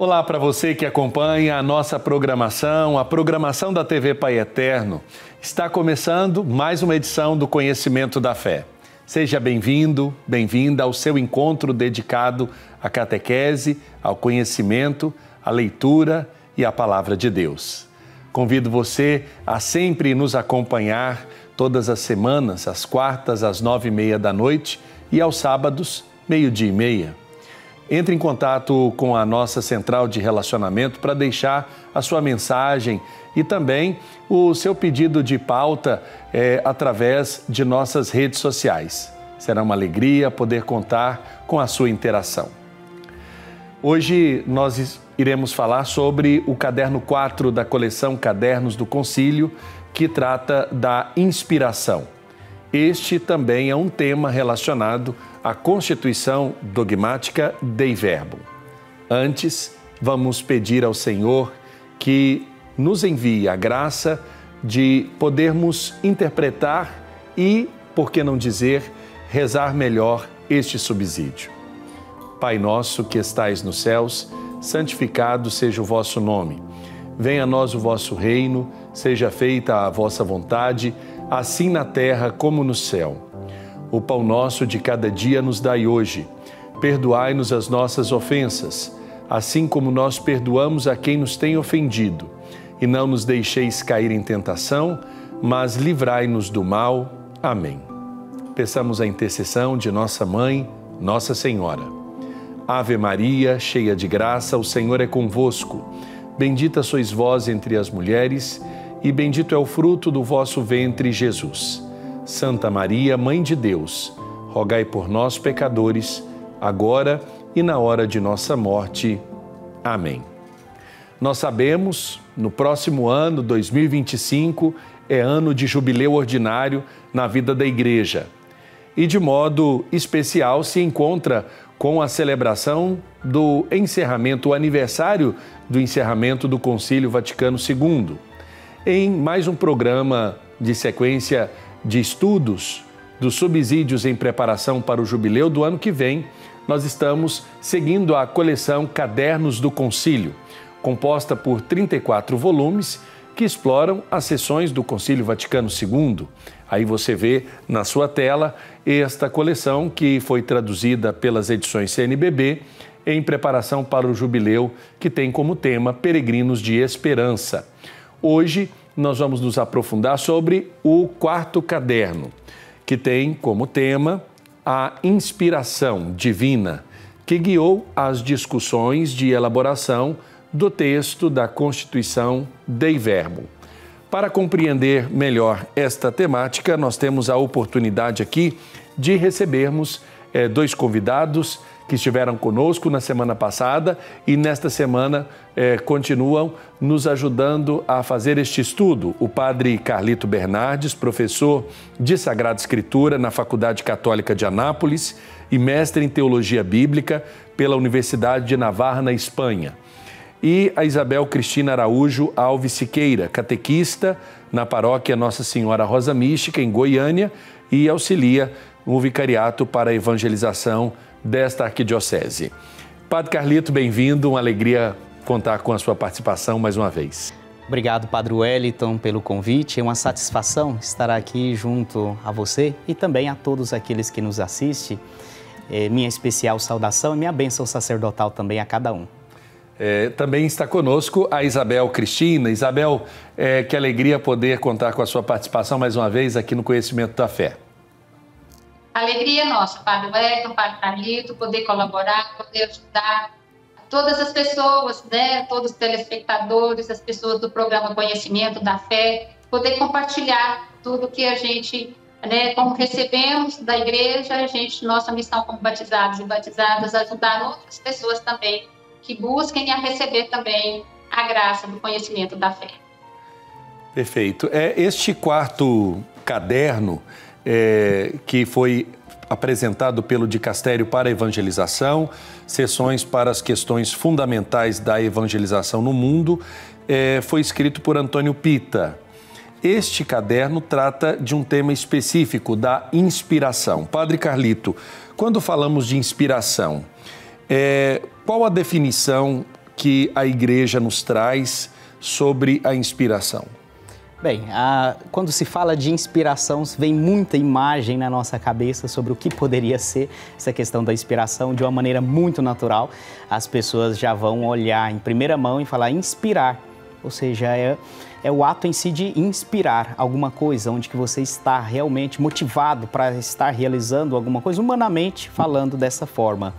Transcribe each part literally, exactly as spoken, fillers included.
Olá para você que acompanha a nossa programação, a programação da T V Pai Eterno. Está começando mais uma edição do Conhecimento da Fé. Seja bem-vindo, bem-vinda ao seu encontro dedicado à catequese, ao conhecimento, à leitura e à Palavra de Deus. Convido você a sempre nos acompanhar todas as semanas, às quartas, às nove e meia da noite e aos sábados, meio-dia e meia. Entre em contato com a nossa central de relacionamento para deixar a sua mensagem e também o seu pedido de pauta é, através de nossas redes sociais. Será uma alegria poder contar com a sua interação. Hoje nós iremos falar sobre o caderno quatro da coleção Cadernos do Concílio, que trata da inspiração. Este também é um tema relacionado a Constituição Dogmática Dei Verbum. Antes, vamos pedir ao Senhor que nos envie a graça de podermos interpretar e, por que não dizer, rezar melhor este subsídio. Pai nosso que estais nos céus, santificado seja o vosso nome. Venha a nós o vosso reino, seja feita a vossa vontade, assim na terra como no céu. O pão nosso de cada dia nos dai hoje. Perdoai-nos as nossas ofensas, assim como nós perdoamos a quem nos tem ofendido. E não nos deixeis cair em tentação, mas livrai-nos do mal. Amém. Peçamos a intercessão de nossa Mãe, Nossa Senhora. Ave Maria, cheia de graça, o Senhor é convosco. Bendita sois vós entre as mulheres, e bendito é o fruto do vosso ventre, Jesus. Santa Maria, Mãe de Deus, rogai por nós, pecadores, agora e na hora de nossa morte. Amém. Nós sabemos, no próximo ano, dois mil e vinte e cinco, é ano de jubileu ordinário na vida da Igreja. E de modo especial se encontra com a celebração do encerramento, o aniversário do encerramento do Concílio Vaticano segundo. Em mais um programa de sequência de estudos dos subsídios em preparação para o jubileu do ano que vem, nós estamos seguindo a coleção Cadernos do Concílio, composta por trinta e quatro volumes que exploram as sessões do Concílio Vaticano segundo. Aí você vê na sua tela esta coleção que foi traduzida pelas edições C N B B em preparação para o jubileu, que tem como tema Peregrinos de Esperança. Hoje, nós vamos nos aprofundar sobre o quarto caderno, que tem como tema a inspiração divina, que guiou as discussões de elaboração do texto da Constituição Dei Verbum. Para compreender melhor esta temática, nós temos a oportunidade aqui de recebermos eh, dois convidados que estiveram conosco na semana passada e nesta semana eh, continuam nos ajudando a fazer este estudo. O padre Carlito Bernardes, professor de Sagrada Escritura na Faculdade Católica de Anápolis e mestre em Teologia Bíblica pela Universidade de Navarra, na Espanha. E a Isabel Cristina Araújo Alves Siqueira, catequista na Paróquia Nossa Senhora Rosa Mística, em Goiânia, e auxilia o Vicariato para a Evangelização desta arquidiocese. Padre Carlito, bem-vindo, uma alegria contar com a sua participação mais uma vez. Obrigado, Padre Wellington, pelo convite. É uma satisfação estar aqui junto a você e também a todos aqueles que nos assistem. É minha especial saudação e minha bênção sacerdotal também a cada um. É, também está conosco a Isabel Cristina. Isabel, é, que alegria poder contar com a sua participação mais uma vez aqui no Conhecimento da Fé. Alegria nossa, Padre Wellington, Padre Carlito, poder colaborar, poder ajudar todas as pessoas, né, todos os telespectadores, as pessoas do programa Conhecimento da Fé, poder compartilhar tudo que a gente, né, como recebemos da Igreja, a gente, nossa missão como batizados e batizadas, ajudar outras pessoas também que busquem a receber também a graça do Conhecimento da Fé. Perfeito. É, este quarto caderno, É, que foi apresentado pelo Dicastério para a Evangelização, sessões para as questões fundamentais da evangelização no mundo, é, foi escrito por Antônio Pita. Este caderno trata de um tema específico, da inspiração. Padre Carlito, quando falamos de inspiração, é, qual a definição que a Igreja nos traz sobre a inspiração? Bem, a, quando se fala de inspiração, vem muita imagem na nossa cabeça sobre o que poderia ser essa questão da inspiração. De uma maneira muito natural, as pessoas já vão olhar em primeira mão e falar inspirar, ou seja, é, é o ato em si de inspirar alguma coisa, onde que você está realmente motivado para estar realizando alguma coisa, humanamente falando dessa forma.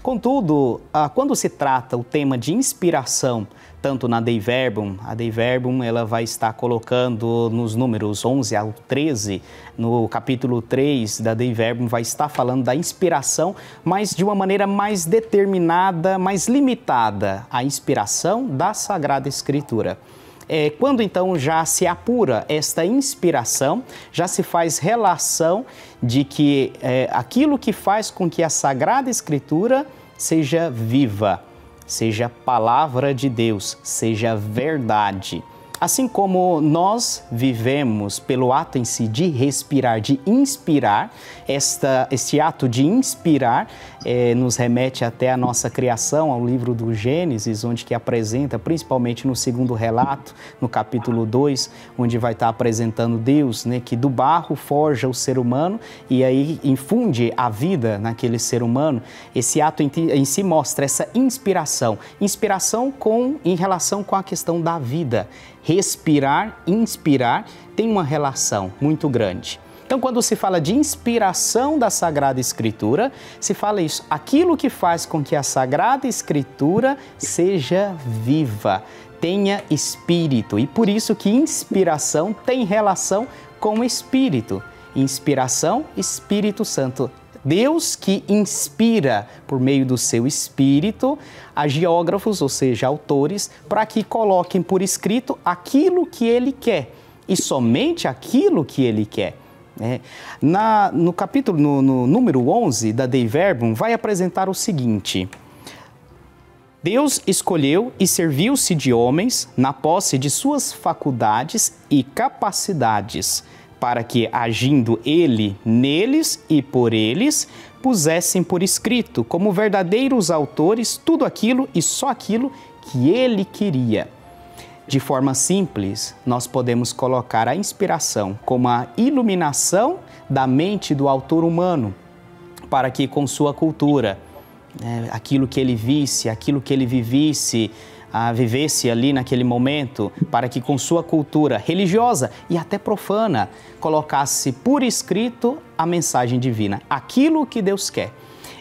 Contudo, quando se trata o tema de inspiração, tanto na Dei Verbum, a Dei Verbum ela vai estar colocando nos números onze ao treze, no capítulo três da Dei Verbum, vai estar falando da inspiração, mas de uma maneira mais determinada, mais limitada, a inspiração da Sagrada Escritura. É, quando então já se apura esta inspiração, já se faz relação de que é, aquilo que faz com que a Sagrada Escritura seja viva, seja palavra de Deus, seja verdade. Assim como nós vivemos pelo ato em si de respirar, de inspirar, esta, este ato de inspirar eh, nos remete até a nossa criação, ao livro do Gênesis, onde que apresenta, principalmente no segundo relato, no capítulo dois, onde vai estar apresentando Deus, né, que do barro forja o ser humano e aí infunde a vida naquele ser humano. Esse ato em, em si mostra essa inspiração, inspiração com, em relação com a questão da vida. Respirar, inspirar, tem uma relação muito grande. Então, quando se fala de inspiração da Sagrada Escritura, se fala isso, aquilo que faz com que a Sagrada Escritura seja viva, tenha espírito. E por isso que inspiração tem relação com espírito. Inspiração, Espírito Santo. Deus que inspira por meio do seu Espírito a geógrafos, ou seja, autores, para que coloquem por escrito aquilo que Ele quer e somente aquilo que Ele quer. É. Na, no capítulo, no, no número onze da Dei Verbum, vai apresentar o seguinte: Deus escolheu e serviu-se de homens na posse de suas faculdades e capacidades, para que, agindo Ele neles e por eles, pusessem por escrito, como verdadeiros autores, tudo aquilo e só aquilo que Ele queria. De forma simples, nós podemos colocar a inspiração como a iluminação da mente do autor humano, para que com sua cultura, né, aquilo que ele visse, aquilo que ele vivisse, a vivesse ali naquele momento, para que com sua cultura religiosa e até profana, colocasse por escrito a mensagem divina, aquilo que Deus quer.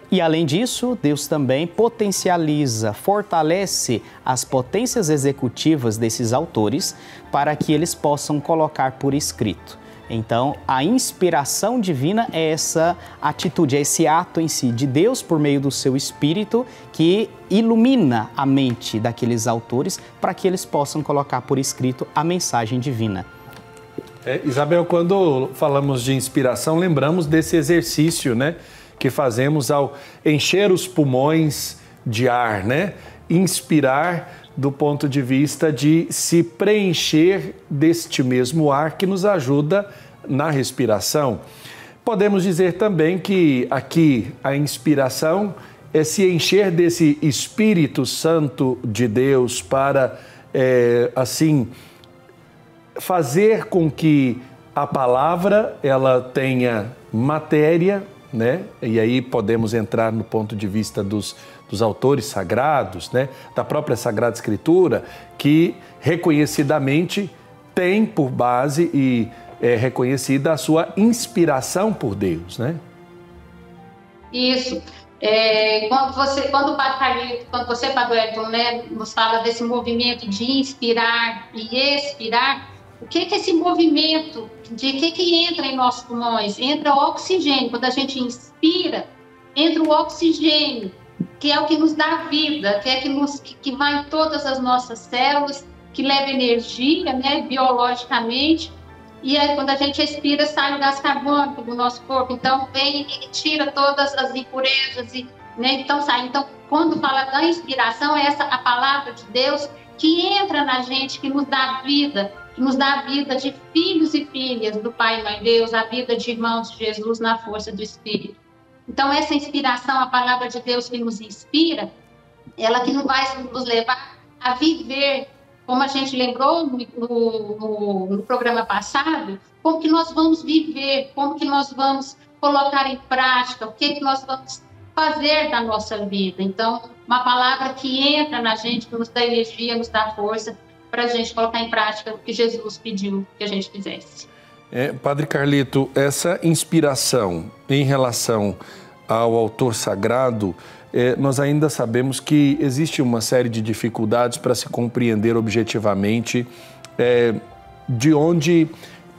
E além disso, Deus também potencializa, fortalece as potências executivas desses autores para que eles possam colocar por escrito. Então, a inspiração divina é essa atitude, é esse ato em si de Deus por meio do seu Espírito que ilumina a mente daqueles autores para que eles possam colocar por escrito a mensagem divina. É, Isabel, quando falamos de inspiração, lembramos desse exercício, né, que fazemos ao encher os pulmões de ar, né? Inspirar do ponto de vista de se preencher deste mesmo ar que nos ajuda na respiração. Podemos dizer também que aqui a inspiração é se encher desse Espírito Santo de Deus para, é, assim, fazer com que a palavra ela tenha matéria, né? E aí podemos entrar no ponto de vista dos dos autores sagrados, né, da própria Sagrada Escritura, que reconhecidamente tem por base e é reconhecida a sua inspiração por Deus, né? Isso. É, quando você, quando o Padre Carlito, quando você, Padre Carlito, né, nos fala desse movimento de inspirar e expirar, o que que esse movimento, de que que entra em nossos pulmões? Entra o oxigênio. Quando a gente inspira, entra o oxigênio, que é o que nos dá vida, que é que nos que vai em todas as nossas células, que leva energia, né, biologicamente. E aí, quando a gente expira, sai o gás carbônico do nosso corpo. Então, vem e tira todas as impurezas e, né, então sai. Então, quando fala da inspiração, é essa a palavra de Deus que entra na gente, que nos dá vida, que nos dá vida de filhos e filhas do Pai e Mãe Deus, a vida de irmãos de Jesus na força do Espírito. Então, essa inspiração, a palavra de Deus que nos inspira, ela que não vai nos levar a viver, como a gente lembrou no, no, no programa passado, como que nós vamos viver, como que nós vamos colocar em prática, o que que nós vamos fazer da nossa vida. Então, uma palavra que entra na gente, que nos dá energia, nos dá força, para a gente colocar em prática o que Jesus pediu que a gente fizesse. É, Padre Carlito, essa inspiração em relação ao autor sagrado, é, nós ainda sabemos que existe uma série de dificuldades para se compreender objetivamente é, de onde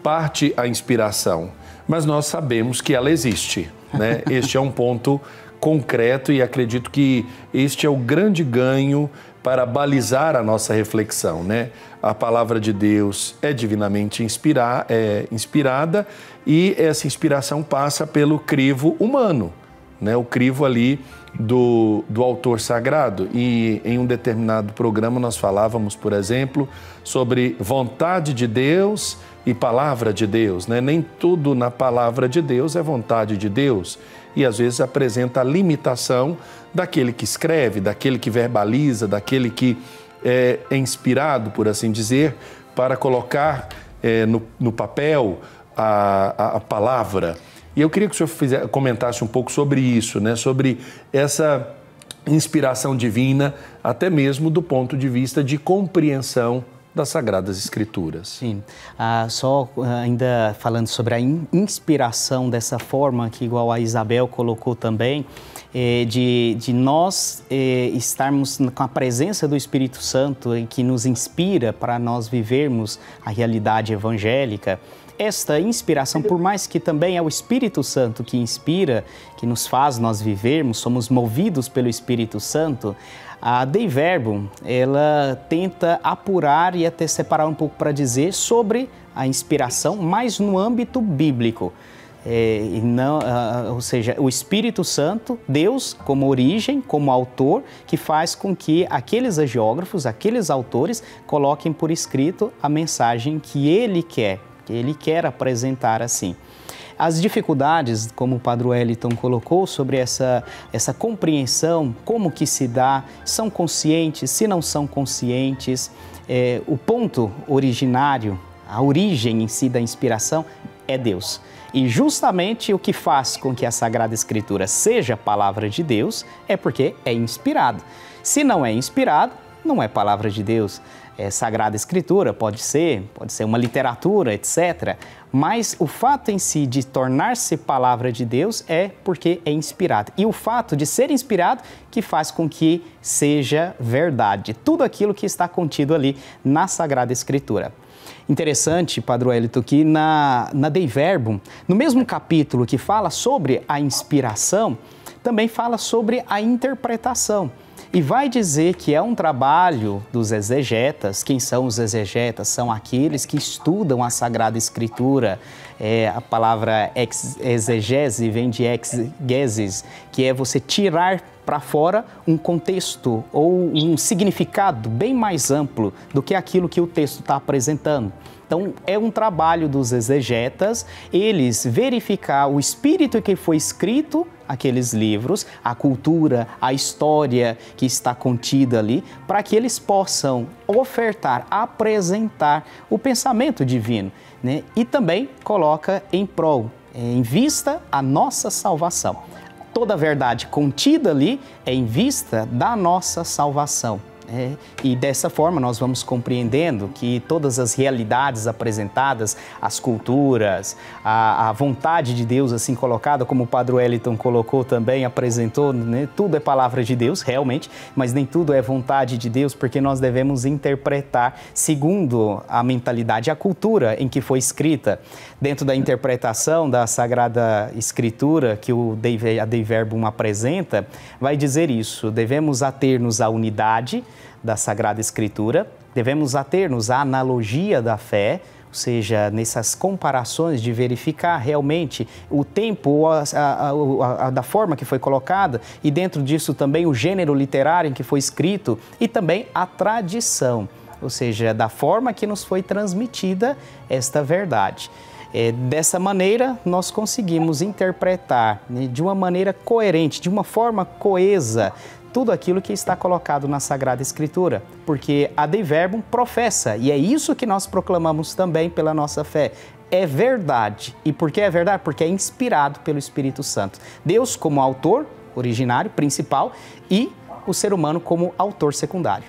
parte a inspiração, mas nós sabemos que ela existe, né? Este é um ponto concreto e acredito que este é o grande ganho para balizar a nossa reflexão, né? A palavra de Deus é divinamente inspirar, é, inspirada e essa inspiração passa pelo crivo humano, né? O crivo ali do, do autor sagrado. E em um determinado programa nós falávamos, por exemplo, sobre vontade de Deus e palavra de Deus, né? Nem tudo na palavra de Deus é vontade de Deus. E às vezes apresenta a limitação daquele que escreve, daquele que verbaliza, daquele que é inspirado, por assim dizer, para colocar é, no, no papel a, a, a palavra. E eu queria que o senhor fizesse, comentasse um pouco sobre isso, né? Sobre essa inspiração divina, até mesmo do ponto de vista de compreensão das Sagradas Escrituras. Sim, ah, só ainda falando sobre a in inspiração dessa forma, que igual a Isabel colocou também, eh, de, de nós eh, estarmos com a presença do Espírito Santo, eh, que nos inspira para nós vivermos a realidade evangélica. Esta inspiração, por mais que também é o Espírito Santo que inspira, que nos faz nós vivermos, somos movidos pelo Espírito Santo, a Dei Verbum, ela tenta apurar e até separar um pouco para dizer sobre a inspiração, mas no âmbito bíblico. É, não, uh, ou seja, o Espírito Santo, Deus como origem, como autor, que faz com que aqueles hagiógrafos, aqueles autores, coloquem por escrito a mensagem que ele quer. Ele quer apresentar assim. As dificuldades, como o Padre Wellington colocou, sobre essa, essa compreensão, como que se dá, são conscientes, se não são conscientes, é, o ponto originário, a origem em si da inspiração é Deus. E justamente o que faz com que a Sagrada Escritura seja a palavra de Deus é porque é inspirado. Se não é inspirado, não é palavra de Deus. É, Sagrada Escritura, pode ser, pode ser uma literatura, etcétera. Mas o fato em si de tornar-se palavra de Deus é porque é inspirado. E o fato de ser inspirado que faz com que seja verdade. Tudo aquilo que está contido ali na Sagrada Escritura. Interessante, Padre Wellington, que na, na Dei Verbum, no mesmo capítulo que fala sobre a inspiração, também fala sobre a interpretação. E vai dizer que é um trabalho dos exegetas. Quem são os exegetas? São aqueles que estudam a Sagrada Escritura. É, a palavra ex exegese vem de exegesis, que é você tirar para fora um contexto ou um significado bem mais amplo do que aquilo que o texto está apresentando. Então, é um trabalho dos exegetas, eles verificar o espírito que foi escrito aqueles livros, a cultura, a história que está contida ali, para que eles possam ofertar, apresentar o pensamento divino, né? E também coloca em prol, em vista a nossa salvação. Toda a verdade contida ali é em vista da nossa salvação. É, e dessa forma nós vamos compreendendo que todas as realidades apresentadas, as culturas, a, a vontade de Deus assim colocada, como o Padre Wellington colocou também, apresentou, né? Tudo é palavra de Deus, realmente, mas nem tudo é vontade de Deus, porque nós devemos interpretar segundo a mentalidade, a cultura em que foi escrita. Dentro da interpretação da Sagrada Escritura que o Dei, a Dei Verbum apresenta, vai dizer isso, devemos ater-nos à unidade da Sagrada Escritura, devemos ater-nos à analogia da fé, ou seja, nessas comparações de verificar realmente o tempo, a, a, a, a, da forma que foi colocada e dentro disso também o gênero literário em que foi escrito e também a tradição, ou seja, da forma que nos foi transmitida esta verdade. É, dessa maneira, nós conseguimos interpretar, né, de uma maneira coerente, de uma forma coesa, tudo aquilo que está colocado na Sagrada Escritura, porque a Dei Verbum professa, e é isso que nós proclamamos também pela nossa fé, é verdade. E por que é verdade? Porque é inspirado pelo Espírito Santo. Deus como autor originário, principal, e o ser humano como autor secundário.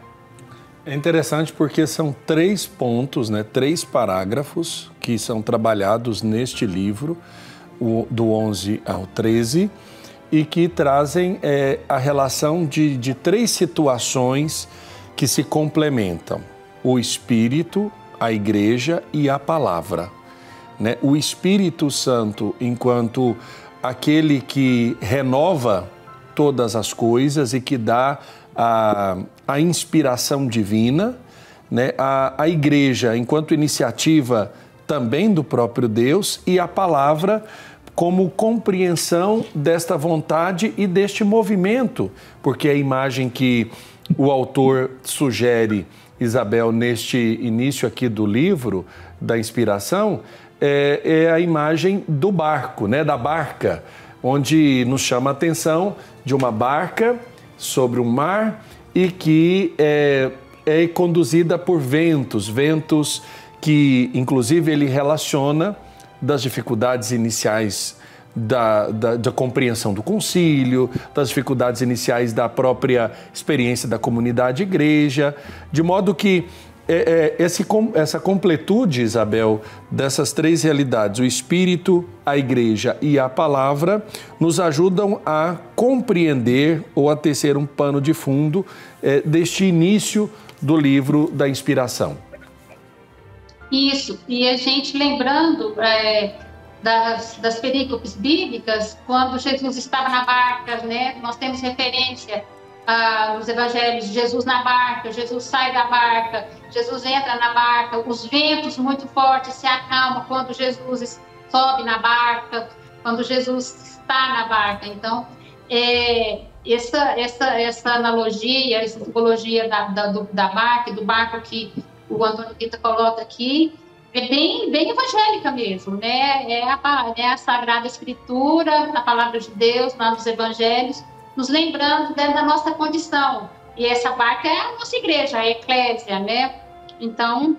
É interessante porque são três pontos, né, três parágrafos que são trabalhados neste livro, o, do onze ao treze, e que trazem é, a relação de, de três situações que se complementam: o Espírito, a Igreja e a Palavra. Né? O Espírito Santo, enquanto aquele que renova todas as coisas e que dá a, a inspiração divina, né? a, a Igreja, enquanto iniciativa também do próprio Deus, e a Palavra como compreensão desta vontade e deste movimento, porque a imagem que o autor sugere, Isabel, neste início aqui do livro, da inspiração, é, é a imagem do barco, né, da barca, onde nos chama a atenção de uma barca sobre o mar e que é, é conduzida por ventos, ventos que, inclusive, ele relaciona das dificuldades iniciais da, da, da compreensão do concílio, das dificuldades iniciais da própria experiência da comunidade igreja, de modo que é, é, esse, essa completude, Isabel, dessas três realidades, o Espírito, a Igreja e a Palavra, nos ajudam a compreender ou a tecer um pano de fundo é, deste início do livro da inspiração. Isso, e a gente lembrando é, das, das perícopes bíblicas, quando Jesus estava na barca, né? Nós temos referência ah, nos evangelhos, Jesus na barca, Jesus sai da barca, Jesus entra na barca, os ventos muito fortes se acalmam quando Jesus sobe na barca, quando Jesus está na barca. Então, é, essa, essa, essa analogia, essa tipologia da, da, do, da barca, do barco que o Antônio Pita coloca aqui, é bem, bem evangélica mesmo, né? É a, é a Sagrada Escritura, a Palavra de Deus, lá nos Evangelhos, nos lembrando da nossa condição. E essa barca é a nossa igreja, a eclésia, né? Então,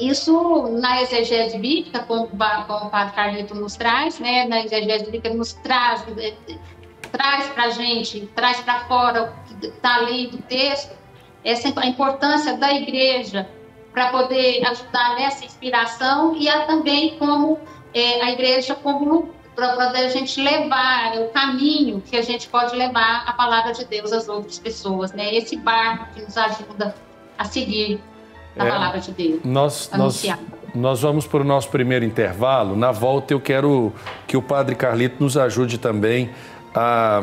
isso na exegese bíblica, como, como o Padre Carlito nos traz, né? Na exegese bíblica nos traz, traz para a gente, traz para fora o que está ali do texto, essa a importância da igreja, para poder ajudar nessa inspiração, e a, também como é, a igreja, como para a gente levar o caminho que a gente pode levar a palavra de Deus às outras pessoas, né? Esse barco que nos ajuda a seguir a é, palavra de Deus. Nós, nós, nós vamos para o nosso primeiro intervalo. Na volta eu quero que o Padre Carlito nos ajude também a,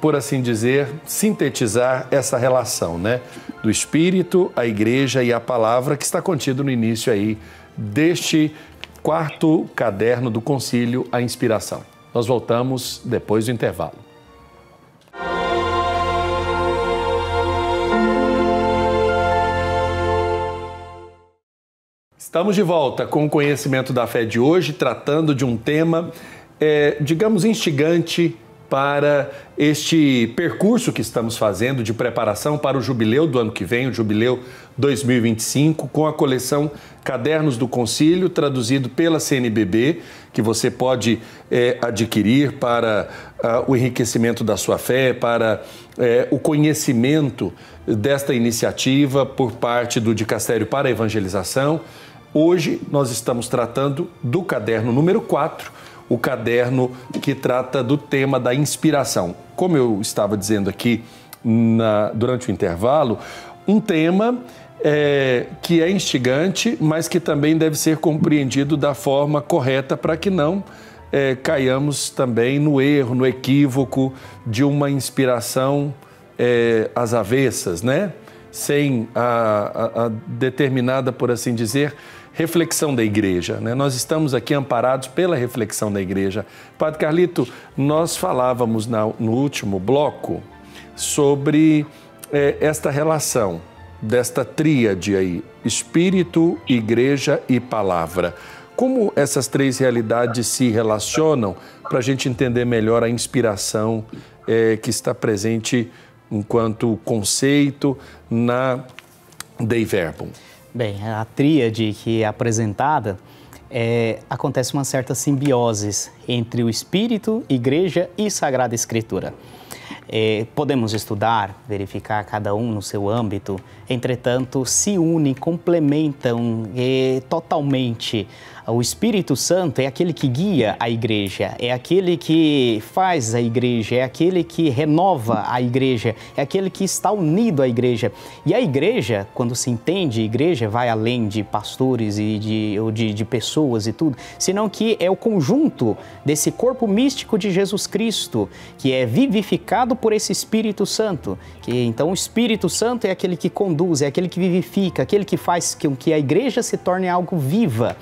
por assim dizer, sintetizar essa relação, né? Do Espírito, a Igreja e a Palavra, que está contido no início aí deste quarto caderno do Concílio, a Inspiração. Nós voltamos depois do intervalo. Estamos de volta com o Conhecimento da Fé de hoje, tratando de um tema, é, digamos, instigante, para este percurso que estamos fazendo de preparação para o jubileu do ano que vem, o jubileu dois mil e vinte e cinco, com a coleção Cadernos do Concílio, traduzido pela C N B B, que você pode é, adquirir para uh, o enriquecimento da sua fé, para uh, o conhecimento desta iniciativa por parte do Dicastério para a Evangelização. Hoje nós estamos tratando do caderno número quatro, o caderno que trata do tema da inspiração. Como eu estava dizendo aqui na, durante o intervalo, um tema é, que é instigante, mas que também deve ser compreendido da forma correta para que não é, caiamos também no erro, no equívoco de uma inspiração é, às avessas, né? Sem a, a, a determinada, por assim dizer, reflexão da igreja, né? Nós estamos aqui amparados pela reflexão da igreja. Padre Carlito, nós falávamos na, no último bloco sobre é, esta relação, desta tríade aí, Espírito, Igreja e Palavra. Como essas três realidades se relacionam para a gente entender melhor a inspiração é, que está presente enquanto conceito na Dei Verbum? Bem, a tríade que é apresentada, é, acontece uma certa simbiose entre o Espírito, Igreja e Sagrada Escritura. É, podemos estudar, verificar cada um no seu âmbito, entretanto, se unem, complementam é, totalmente. O Espírito Santo é aquele que guia a Igreja, é aquele que faz a Igreja, é aquele que renova a Igreja, é aquele que está unido à Igreja. E a Igreja, quando se entende, Igreja vai além de pastores e de, ou de, de pessoas e tudo, senão que é o conjunto desse corpo místico de Jesus Cristo, que é vivificado por esse Espírito Santo. Que, então, o Espírito Santo é aquele que conduz, é aquele que vivifica, aquele que faz com que a Igreja se torne algo viva.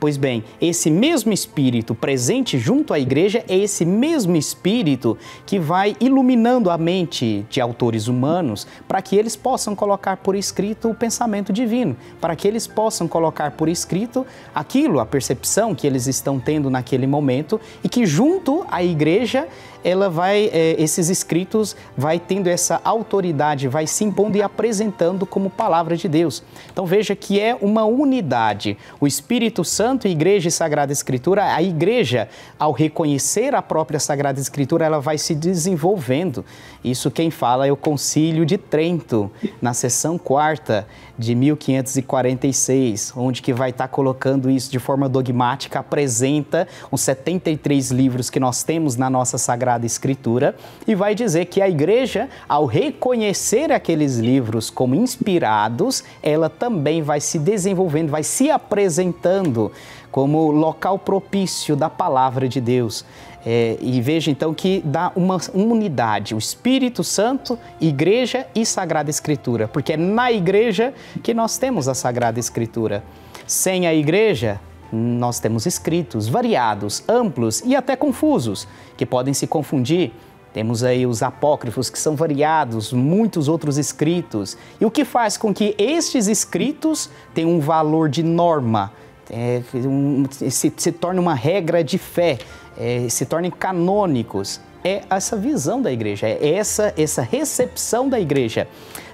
Pois bem, esse mesmo Espírito presente junto à Igreja é esse mesmo Espírito que vai iluminando a mente de autores humanos para que eles possam colocar por escrito o pensamento divino, para que eles possam colocar por escrito aquilo, a percepção que eles estão tendo naquele momento e que junto à Igreja, ela vai, é, esses escritos vai tendo essa autoridade, vai se impondo e apresentando como palavra de Deus. Então veja que é uma unidade. O Espírito Santo, Igreja e Sagrada Escritura, a Igreja, ao reconhecer a própria Sagrada Escritura, ela vai se desenvolvendo. Isso quem fala é o Concílio de Trento, na sessão quarta de mil quinhentos e quarenta e seis, onde que vai estar colocando isso de forma dogmática, apresenta os setenta e três livros que nós temos na nossa Sagrada Escritura e vai dizer que a Igreja, ao reconhecer aqueles livros como inspirados, ela também vai se desenvolvendo, vai se apresentando como local propício da palavra de Deus. É, e veja então que dá uma unidade, o Espírito Santo, Igreja e Sagrada Escritura, porque é na Igreja que nós temos a Sagrada Escritura. Sem a Igreja, nós temos escritos variados, amplos e até confusos, que podem se confundir. Temos aí os apócrifos, que são variados, muitos outros escritos. E o que faz com que estes escritos tenham um valor de norma, é, um, se, se torne uma regra de fé, é, se tornem canônicos. É essa visão da Igreja, é essa, essa recepção da Igreja.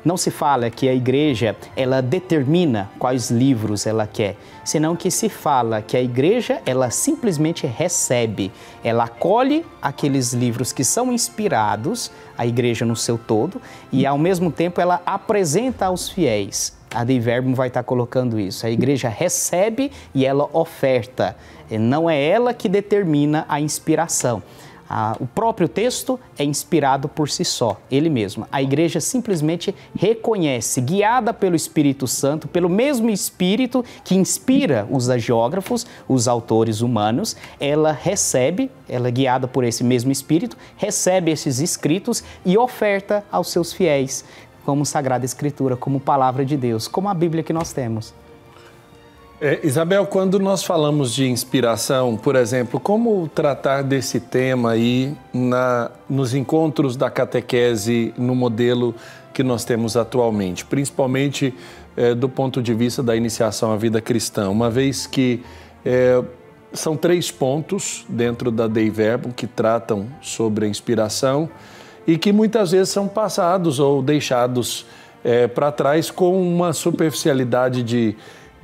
Não se fala que a Igreja, ela determina quais livros ela quer, senão que se fala que a Igreja, ela simplesmente recebe, ela acolhe aqueles livros que são inspirados, a Igreja no seu todo, e ao mesmo tempo ela apresenta aos fiéis. A Dei Verbum vai estar colocando isso. A Igreja recebe e ela oferta. Não é ela que determina a inspiração. Ah, o próprio texto é inspirado por si só, ele mesmo. A Igreja simplesmente reconhece, guiada pelo Espírito Santo, pelo mesmo Espírito que inspira os hagiógrafos, os autores humanos, ela recebe, ela guiada por esse mesmo Espírito, recebe esses escritos e oferta aos seus fiéis, como Sagrada Escritura, como Palavra de Deus, como a Bíblia que nós temos. É, Isabel, quando nós falamos de inspiração, por exemplo, como tratar desse tema aí na, nos encontros da catequese no modelo que nós temos atualmente, principalmente é, do ponto de vista da iniciação à vida cristã, uma vez que é, são três pontos dentro da Dei Verbum que tratam sobre a inspiração e que muitas vezes são passados ou deixados é, para trás com uma superficialidade de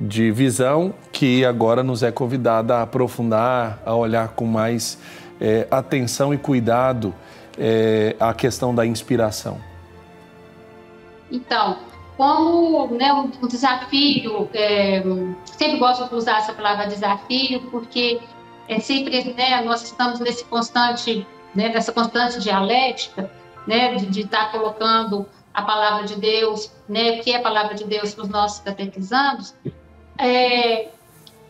de visão que agora nos é convidada a aprofundar, a olhar com mais é, atenção e cuidado é, a questão da inspiração. Então, como né, o desafio, é, sempre gosto de usar essa palavra desafio, porque é sempre né, nós estamos nesse constante, né, nessa constante dialética, né, de, de estar colocando a palavra de Deus, né, que é a palavra de Deus para os nossos catequizandos. É,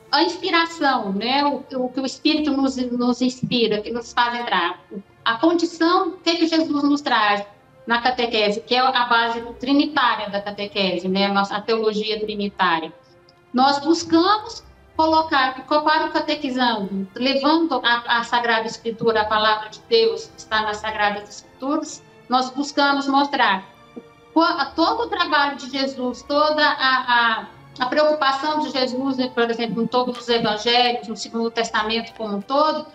a inspiração, né, o, o que o Espírito nos, nos inspira, que nos faz entrar, a condição que, que Jesus nos traz na catequese, que é a base trinitária da catequese, né, a teologia trinitária. Nós buscamos colocar, para o catequizando, levando a, a Sagrada Escritura, a palavra de Deus que está nas Sagradas Escrituras, nós buscamos mostrar todo o trabalho de Jesus, toda a... a A preocupação de Jesus, por exemplo, em todos os evangelhos, no Segundo Testamento como um todo,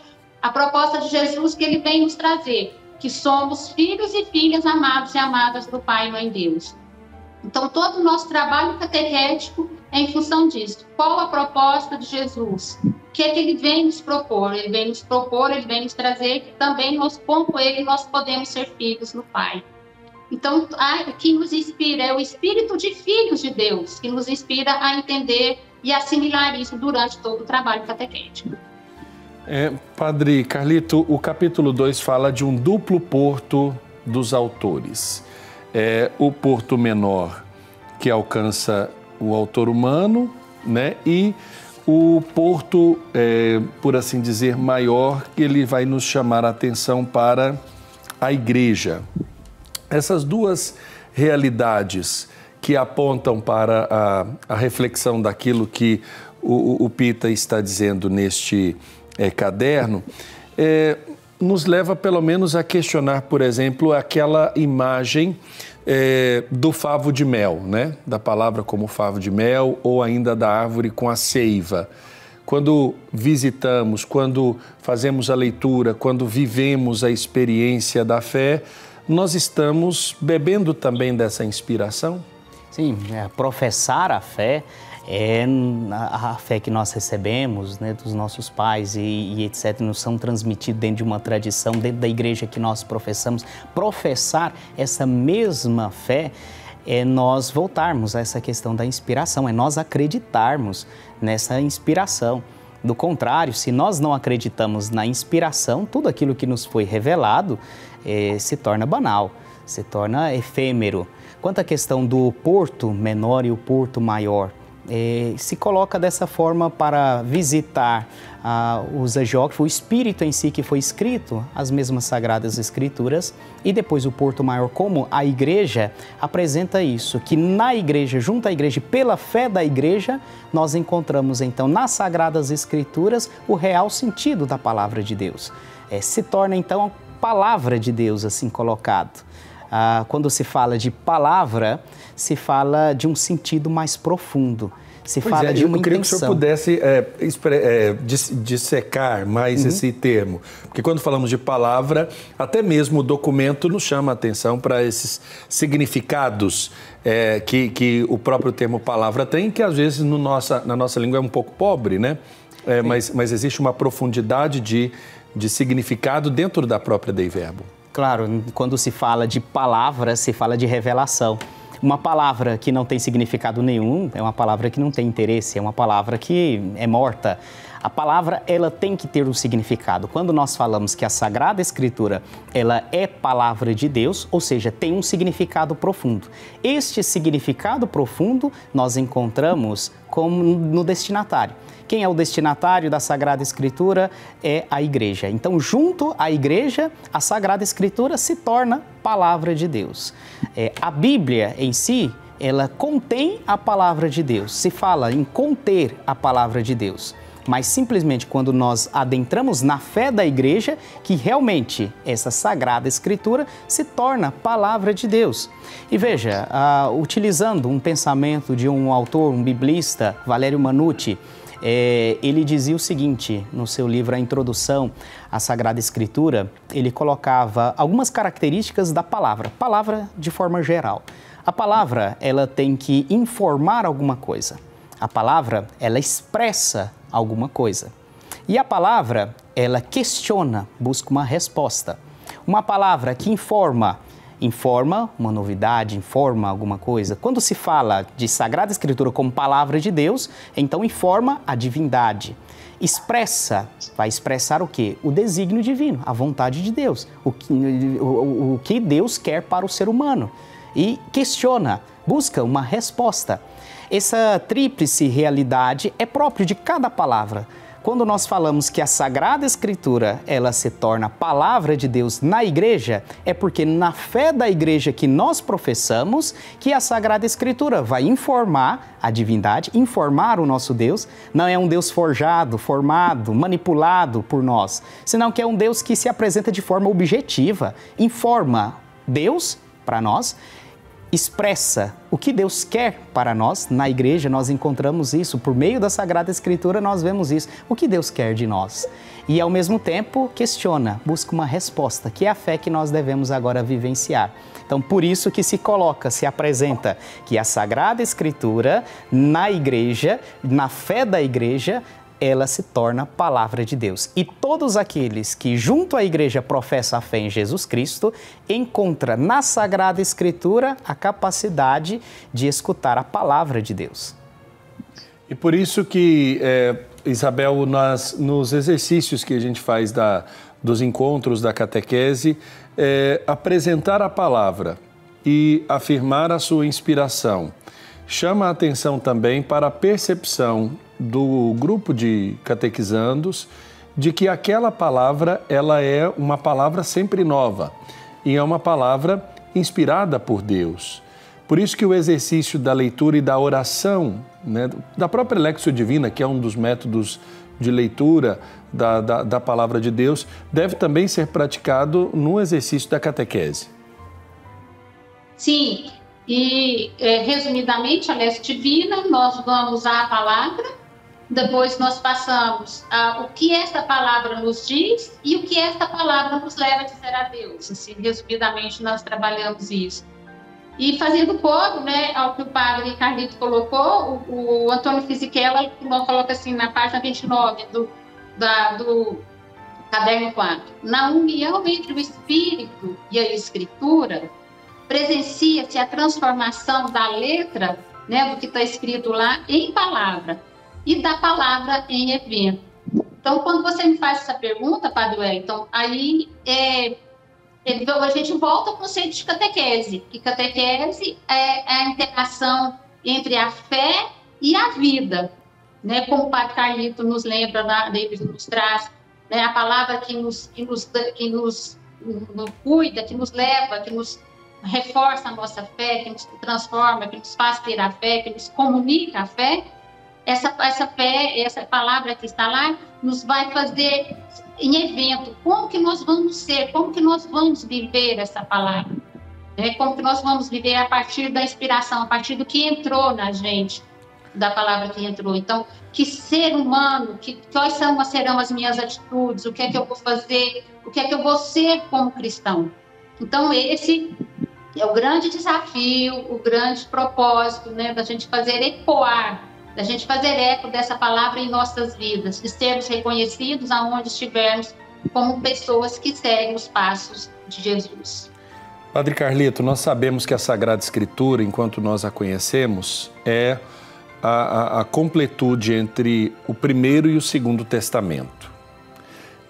a proposta de Jesus que ele vem nos trazer. que somos filhos e filhas amados e amadas do Pai e Mãe Deus. Então, todo o nosso trabalho catequético é em função disso. Qual a proposta de Jesus? O que é que ele vem nos propor? Ele vem nos propor, ele vem nos trazer que também nós, como ele, nós podemos ser filhos no Pai. Então, o que nos inspira é o espírito de filhos de Deus, que nos inspira a entender e assimilar isso durante todo o trabalho catequético. É, Padre Carlito, o capítulo dois fala de um duplo porto dos autores. É, o porto menor, que alcança o autor humano, né? E o porto, é, por assim dizer, maior, que ele vai nos chamar a atenção para a Igreja. Essas duas realidades que apontam para a, a reflexão daquilo que o, o Pita está dizendo neste é, caderno, é, nos leva pelo menos a questionar, por exemplo, aquela imagem é, do favo de mel, né? Da palavra como favo de mel, ou ainda da árvore com a seiva. Quando visitamos, quando fazemos a leitura, quando vivemos a experiência da fé, nós estamos bebendo também dessa inspiração? Sim, é, professar a fé é a, a fé que nós recebemos, né, dos nossos pais e, e etcétera, nos são transmitidos dentro de uma tradição, dentro da igreja que nós professamos. Professar essa mesma fé é nós voltarmos a essa questão da inspiração, é nós acreditarmos nessa inspiração. Do contrário, se nós não acreditamos na inspiração, tudo aquilo que nos foi revelado eh, se torna banal, se torna efêmero. Quanto à questão do porto menor e o porto maior, eh, se coloca dessa forma para visitar ah, os agiógrafos, o espírito em si que foi escrito, as mesmas sagradas escrituras, e depois o porto maior, como a Igreja, apresenta isso, que na Igreja, junto à Igreja, pela fé da Igreja, nós encontramos então nas sagradas escrituras o real sentido da palavra de Deus. É, se torna então a palavra de Deus assim colocado. Ah, quando se fala de palavra, se fala de um sentido mais profundo. Se pois fala é, de uma eu queria intenção. Que o senhor pudesse é, é, dissecar mais uhum. esse termo. Porque quando falamos de palavra, até mesmo o documento nos chama a atenção para esses significados é, que, que o próprio termo palavra tem, que às vezes no nossa, na nossa língua é um pouco pobre, né? É, mas, mas existe uma profundidade de, de significado dentro da própria Dei Verbum. Claro, quando se fala de palavra, se fala de revelação. Uma palavra que não tem significado nenhum é uma palavra que não tem interesse, é uma palavra que é morta. A palavra, ela tem que ter um significado. Quando nós falamos que a Sagrada Escritura, ela é palavra de Deus, ou seja, tem um significado profundo. Este significado profundo nós encontramos como no destinatário. Quem é o destinatário da Sagrada Escritura é a Igreja. Então, junto à Igreja, a Sagrada Escritura se torna palavra de Deus. É, a Bíblia em si, ela contém a palavra de Deus. Se fala em conter a palavra de Deus. Mas simplesmente quando nós adentramos na fé da Igreja, que realmente essa Sagrada Escritura se torna palavra de Deus. E veja, uh, utilizando um pensamento de um autor, um biblista, Valério Manucci, É, ele dizia o seguinte, no seu livro A Introdução à Sagrada Escritura, ele colocava algumas características da palavra, palavra de forma geral. A palavra, ela tem que informar alguma coisa. A palavra, ela expressa alguma coisa. E a palavra, ela questiona, busca uma resposta. Uma palavra que informa, informa uma novidade, informa alguma coisa. Quando se fala de Sagrada Escritura como palavra de Deus, então informa a divindade. Expressa, vai expressar o quê? O desígnio divino, a vontade de Deus, o que, o, o que Deus quer para o ser humano. E questiona, busca uma resposta. Essa tríplice realidade é própria de cada palavra. Quando nós falamos que a Sagrada Escritura, ela se torna palavra de Deus na Igreja, é porque na fé da Igreja que nós professamos, que a Sagrada Escritura vai informar a divindade, informar o nosso Deus. Não é um Deus forjado, formado, manipulado por nós, senão que é um Deus que se apresenta de forma objetiva, informa Deus para nós, expressa o que Deus quer para nós. Na igreja nós encontramos isso, por meio da Sagrada Escritura nós vemos isso, o que Deus quer de nós. E ao mesmo tempo questiona, busca uma resposta, que é a fé que nós devemos agora vivenciar. Então por isso que se coloca, se apresenta que a Sagrada Escritura na igreja, na fé da igreja, ela se torna palavra de Deus. E todos aqueles que junto à igreja professam a fé em Jesus Cristo, encontram na Sagrada Escritura a capacidade de escutar a palavra de Deus. E por isso que, é, Isabel, nós, nos exercícios que a gente faz da, dos encontros da catequese, é, apresentar a palavra e afirmar a sua inspiração, chama a atenção também para a percepção do grupo de catequizandos de que aquela palavra, ela é uma palavra sempre nova e é uma palavra inspirada por Deus. Por isso que o exercício da leitura e da oração, né, da própria Lexio Divina, que é um dos métodos de leitura da, da, da palavra de Deus, deve também ser praticado no exercício da catequese. Sim, e é, resumidamente, a Lexio Divina, nós vamos à palavra. Depois nós passamos a, o que esta palavra nos diz e o que esta palavra nos leva a dizer a Deus. Assim, resumidamente, nós trabalhamos isso. E fazendo coro, né, ao que o padre Carlito colocou, o, o Antônio Fisichella coloca assim na página vinte e nove do, da, do Caderno quatro. Na união entre o Espírito e a Escritura, presencia-se a transformação da letra, né, do que está escrito lá, em palavra, e da palavra em evento. Então, quando você me faz essa pergunta, Padre Wellington, aí é, a gente volta ao conceito de catequese, que catequese é a interação entre a fé e a vida, né? Como o Padre Carlito nos lembra, na, nos traz, né? A palavra que nos, que, nos, que nos, nos cuida, que nos leva, que nos reforça a nossa fé, que nos transforma, que nos faz ter a fé, que nos comunica a fé. Essa, essa fé, essa palavra que está lá, nos vai fazer em evento. Como que nós vamos ser? Como que nós vamos viver essa palavra? Né? Como que nós vamos viver a partir da inspiração, a partir do que entrou na gente, da palavra que entrou. Então, que ser humano, que, quais são, serão as minhas atitudes, o que é que eu vou fazer, o que é que eu vou ser como cristão. Então, esse é o grande desafio, o grande propósito, né, da gente fazer ecoar, da gente fazer eco dessa palavra em nossas vidas, de sermos reconhecidos aonde estivermos como pessoas que seguem os passos de Jesus. Padre Carlito, nós sabemos que a Sagrada Escritura, enquanto nós a conhecemos, é a, a, a completude entre o Primeiro e o Segundo Testamento.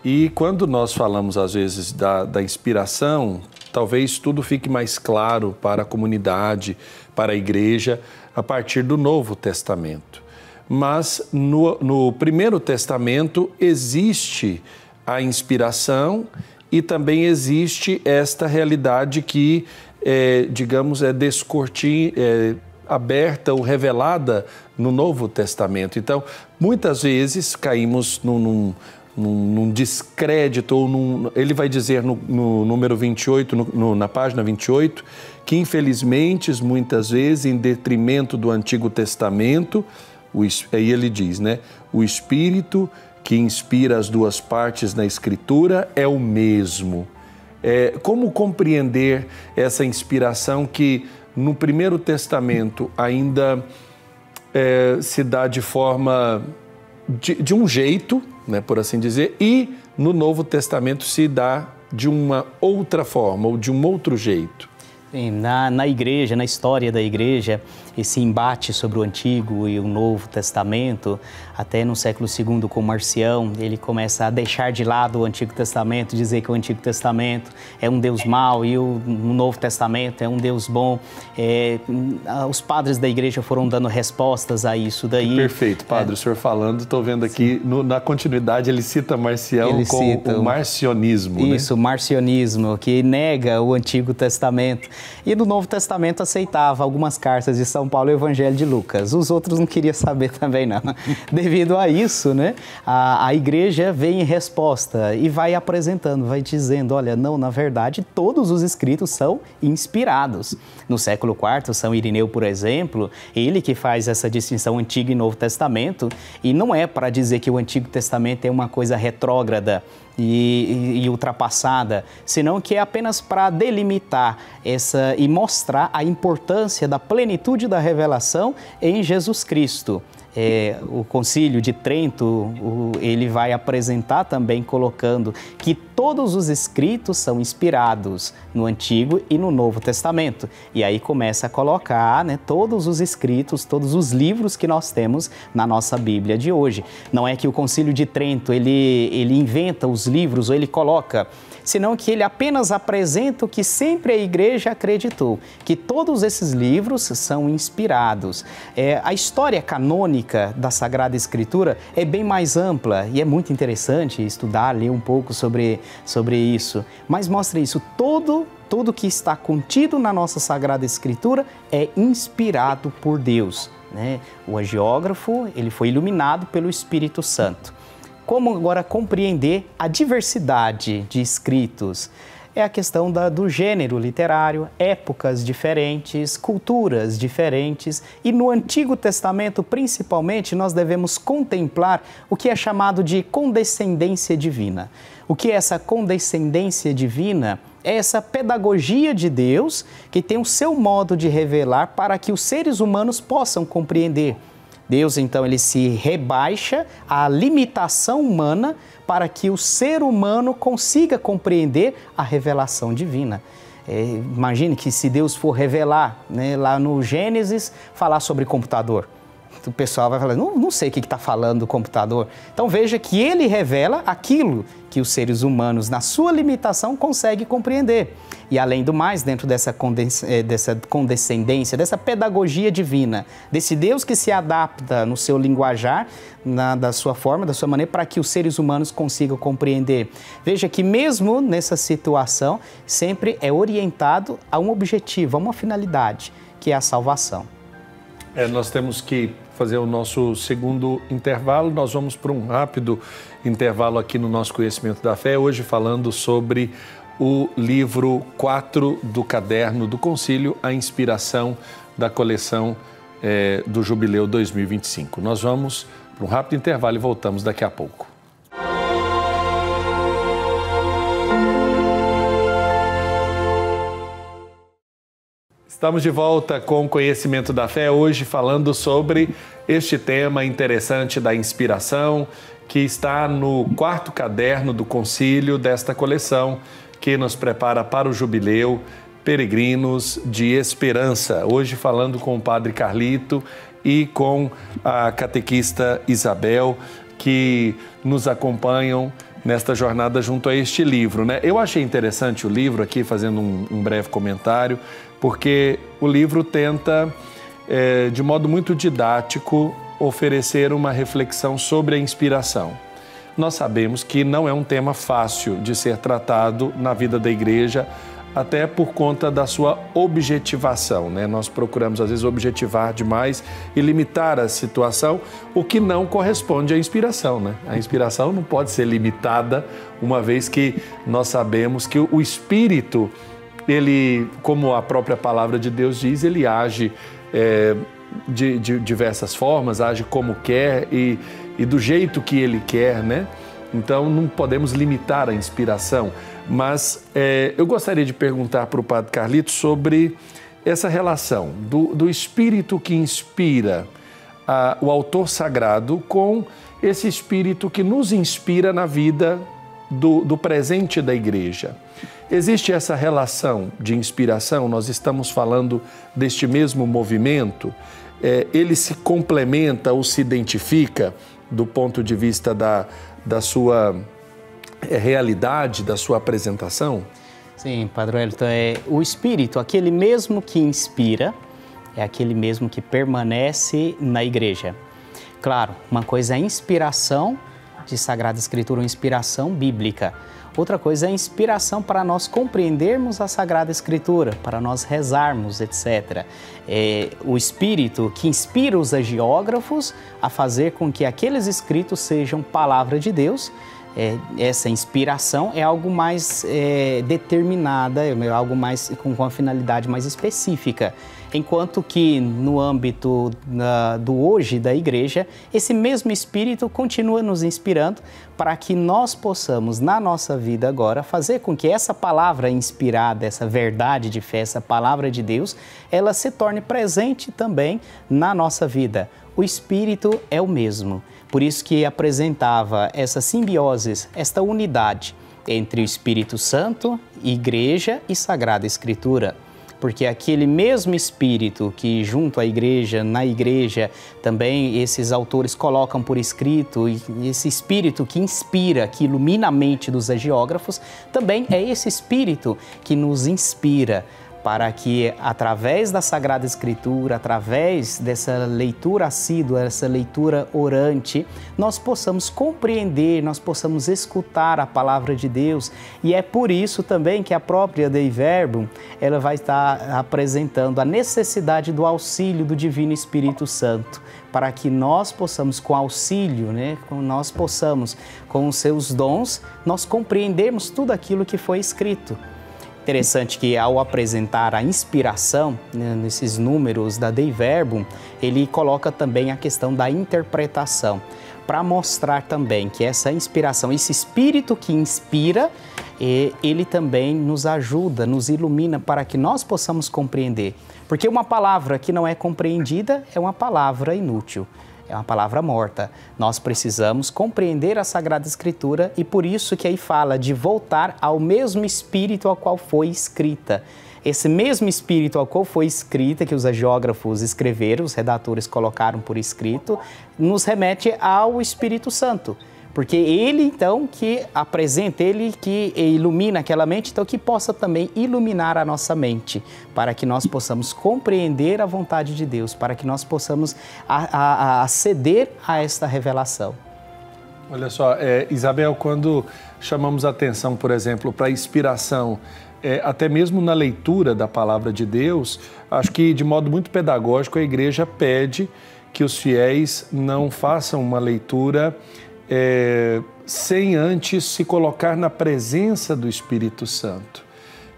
E quando nós falamos, às vezes, da, da inspiração, talvez tudo fique mais claro para a comunidade, para a igreja, a partir do Novo Testamento. Mas no, no Primeiro Testamento existe a inspiração e também existe esta realidade que, é, digamos, é descortin, é, aberta ou revelada no Novo Testamento. Então, muitas vezes caímos num... num Num, num descrédito, ou num, ele vai dizer no, no número vinte e oito, no, no, na página vinte e oito, que infelizmente, muitas vezes, em detrimento do Antigo Testamento, o, aí ele diz, né? O Espírito que inspira as duas partes na Escritura é o mesmo. É, como compreender essa inspiração que no Primeiro Testamento ainda é, se dá de forma, de, de um jeito, né, por assim dizer, e no Novo Testamento se dá de uma outra forma ou de um outro jeito? Sim, na, na igreja, na história da igreja, esse embate sobre o Antigo e o Novo Testamento, até no século segundo com Marcião, ele começa a deixar de lado o Antigo Testamento, dizer que o Antigo Testamento é um Deus mau e o Novo Testamento é um Deus bom. É, os padres da igreja foram dando respostas a isso daí. Perfeito, padre, é, o senhor falando, estou vendo aqui, no, na continuidade ele cita Marcião ele com cita o marcionismo. Isso, né? O marcionismo, que nega o Antigo Testamento. E do Novo Testamento aceitava algumas cartas de São Paulo e o Evangelho de Lucas. Os outros não queria saber também, não. Devido a isso, né, a, a igreja vem em resposta e vai apresentando, vai dizendo, olha, não, na verdade, todos os escritos são inspirados. No século quarto, São Irineu, por exemplo, ele que faz essa distinção Antigo e Novo Testamento, e não é para dizer que o Antigo Testamento é uma coisa retrógrada E, e, e ultrapassada, senão que é apenas para delimitar essa e mostrar a importância da plenitude da revelação em Jesus Cristo. É, o Concílio de Trento, o, ele vai apresentar também colocando que todos os escritos são inspirados no Antigo e no Novo Testamento. E aí começa a colocar, né, todos os escritos, todos os livros que nós temos na nossa Bíblia de hoje. Não é que o Concílio de Trento, ele, ele inventa os livros ou ele coloca, senão que ele apenas apresenta o que sempre a igreja acreditou, que todos esses livros são inspirados. É, a história canônica da Sagrada Escritura é bem mais ampla e é muito interessante estudar, ler um pouco sobre, sobre isso. Mas mostra isso, todo tudo que está contido na nossa Sagrada Escritura é inspirado por Deus, né? O hagiógrafo, ele foi iluminado pelo Espírito Santo. Como agora compreender a diversidade de escritos? É a questão da, do gênero literário, épocas diferentes, culturas diferentes. E no Antigo Testamento, principalmente, nós devemos contemplar o que é chamado de condescendência divina. O que é essa condescendência divina? É essa pedagogia de Deus que tem o seu modo de revelar para que os seres humanos possam compreender. Deus, então, ele se rebaixa à limitação humana para que o ser humano consiga compreender a revelação divina. É, imagine que se Deus for revelar, né, lá no Gênesis, falar sobre computador. O pessoal vai falar, não, não sei o que está falando do computador. Então veja que ele revela aquilo que os seres humanos, na sua limitação, conseguem compreender. E além do mais, dentro dessa condescendência, dessa pedagogia divina, desse Deus que se adapta no seu linguajar, na, da sua forma, da sua maneira, para que os seres humanos consigam compreender. Veja que mesmo nessa situação, sempre é orientado a um objetivo, a uma finalidade, que é a salvação. É, nós temos que fazer o nosso segundo intervalo. Nós vamos para um rápido intervalo aqui no nosso Conhecimento da Fé, hoje falando sobre o livro quatro do Caderno do Concílio, a inspiração da coleção é, do Jubileu dois mil e vinte e cinco. Nós vamos para um rápido intervalo e voltamos daqui a pouco. Estamos de volta com o Conhecimento da Fé, hoje falando sobre este tema interessante da inspiração, que está no quarto caderno do concílio desta coleção, que nos prepara para o jubileu, Peregrinos de Esperança. Hoje falando com o Padre Carlito e com a catequista Isabel, que nos acompanham nesta jornada junto a este livro, né? Eu achei interessante o livro aqui, fazendo um, um breve comentário, porque o livro tenta, é, de modo muito didático, oferecer uma reflexão sobre a inspiração. Nós sabemos que não é um tema fácil de ser tratado na vida da igreja, até por conta da sua objetivação, né? Nós procuramos, às vezes, objetivar demais e limitar a situação, o que não corresponde à inspiração, né? A inspiração não pode ser limitada, uma vez que nós sabemos que o Espírito, ele, como a própria palavra de Deus diz, ele age é, de, de diversas formas, age como quer e, e do jeito que ele quer, né? Então, não podemos limitar a inspiração. Mas é, eu gostaria de perguntar para o Padre Carlito sobre essa relação do, do espírito que inspira a, o autor sagrado com esse espírito que nos inspira na vida do, do presente da igreja. Existe essa relação de inspiração? Nós estamos falando deste mesmo movimento? É, ele se complementa ou se identifica do ponto de vista da, da sua... é realidade da sua apresentação? Sim, Padre Wellington, é o Espírito, aquele mesmo que inspira, é aquele mesmo que permanece na igreja. Claro, uma coisa é a inspiração de Sagrada Escritura, uma inspiração bíblica. Outra coisa é a inspiração para nós compreendermos a Sagrada Escritura, para nós rezarmos, etcétera. É o Espírito que inspira os hagiógrafos a fazer com que aqueles escritos sejam palavra de Deus. É, essa inspiração é algo mais é, determinada, é algo mais com uma finalidade mais específica. Enquanto que no âmbito uh, do hoje da Igreja, esse mesmo Espírito continua nos inspirando para que nós possamos, na nossa vida agora, fazer com que essa palavra inspirada, essa verdade de fé, essa palavra de Deus, ela se torne presente também na nossa vida. O Espírito é o mesmo. Por isso que apresentava essa simbiose, esta unidade entre o Espírito Santo, Igreja e Sagrada Escritura. Porque aquele mesmo Espírito que junto à Igreja, na Igreja, também esses autores colocam por escrito, e esse Espírito que inspira, que ilumina a mente dos hagiógrafos, também é esse Espírito que nos inspira, para que através da Sagrada Escritura, através dessa leitura assídua, essa leitura orante, nós possamos compreender, nós possamos escutar a Palavra de Deus. E é por isso também que a própria Dei Verbum, ela vai estar apresentando a necessidade do auxílio do Divino Espírito Santo, para que nós possamos, com auxílio, né, nós possamos, com os seus dons, nós compreendermos tudo aquilo que foi escrito. Interessante que ao apresentar a inspiração, né, nesses números da Dei Verbum, ele coloca também a questão da interpretação, para mostrar também que essa inspiração, esse Espírito que inspira, ele também nos ajuda, nos ilumina para que nós possamos compreender. Porque uma palavra que não é compreendida é uma palavra inútil. É uma palavra morta. Nós precisamos compreender a Sagrada Escritura e por isso que aí fala de voltar ao mesmo Espírito ao qual foi escrita. Esse mesmo Espírito ao qual foi escrita, que os hagiógrafos escreveram, os redatores colocaram por escrito, nos remete ao Espírito Santo. Porque ele, então, que apresenta, ele que ilumina aquela mente, então que possa também iluminar a nossa mente, para que nós possamos compreender a vontade de Deus, para que nós possamos aceder a esta revelação. Olha só, é, Isabel, quando chamamos a atenção, por exemplo, para a inspiração, é, até mesmo na leitura da Palavra de Deus, acho que de modo muito pedagógico a Igreja pede que os fiéis não façam uma leitura... É, sem antes se colocar na presença do Espírito Santo,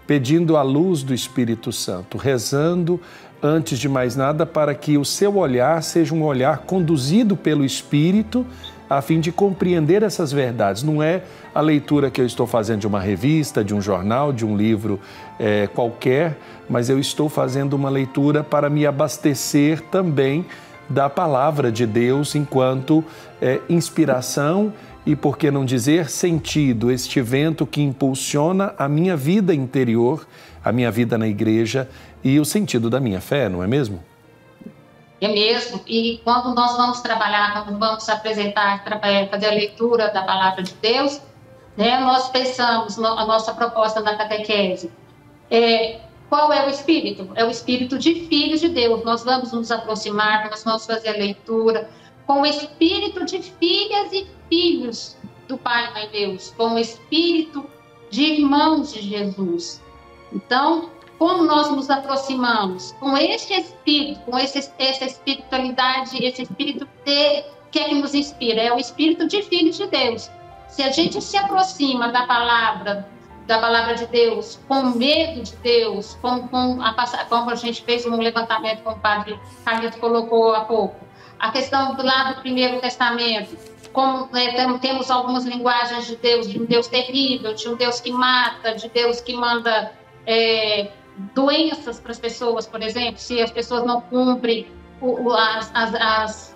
pedindo a luz do Espírito Santo, rezando antes de mais nada para que o seu olhar seja um olhar conduzido pelo Espírito a fim de compreender essas verdades. Não é a leitura que eu estou fazendo de uma revista, de um jornal, de um livro é, qualquer, mas eu estou fazendo uma leitura para me abastecer também da Palavra de Deus enquanto é, inspiração e, por que não dizer, sentido, este vento que impulsiona a minha vida interior, a minha vida na Igreja e o sentido da minha fé, não é mesmo? É mesmo, e quando nós vamos trabalhar, quando vamos apresentar, fazer a leitura da Palavra de Deus, né, nós pensamos, a nossa proposta na catequese é... Qual é o Espírito? É o Espírito de Filhos de Deus. Nós vamos nos aproximar, nós vamos fazer a leitura com o Espírito de filhas e filhos do Pai, Mãe Deus, com o Espírito de irmãos de Jesus. Então, como nós nos aproximamos? Com este Espírito, com esse, essa espiritualidade, esse Espírito de, que é que nos inspira? É o Espírito de Filhos de Deus. Se a gente se aproxima da palavra, da Palavra de Deus, com medo de Deus, como com a, com a gente fez um levantamento com o Padre Carlito colocou há pouco. A questão do lado do Primeiro Testamento, como é, temos algumas linguagens de Deus, de um Deus terrível, de um Deus que mata, de Deus que manda é, doenças para as pessoas, por exemplo, se as pessoas não cumprem o, o, as, as, as,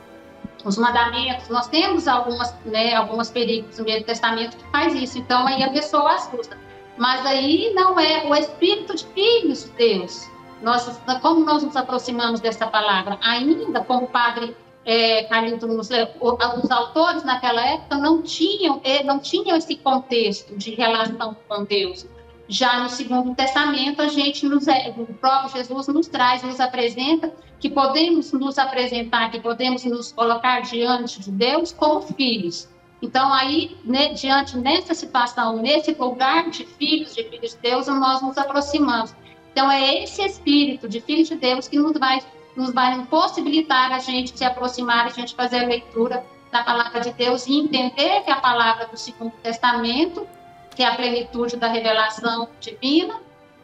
os mandamentos. Nós temos algumas, né, algumas perícopas no Primeiro Testamento que faz isso, então aí a pessoa assusta. Mas aí não é o Espírito de Filhos de Deus. Nós, como nós nos aproximamos dessa palavra? Ainda como o Padre é, Carlito, os, os autores naquela época não tinham, não tinham esse contexto de relação com Deus. Já no Segundo Testamento, a gente nos, o próprio Jesus nos traz, nos apresenta, que podemos nos apresentar, que podemos nos colocar diante de Deus como filhos. Então, aí, né, diante dessa situação, nesse lugar de filhos, de filhos de Deus, nós nos aproximamos. Então, é esse espírito de filhos de Deus que nos vai, nos vai possibilitar a gente se aproximar, a gente fazer a leitura da palavra de Deus e entender que a palavra do Segundo Testamento, que é a plenitude da revelação divina,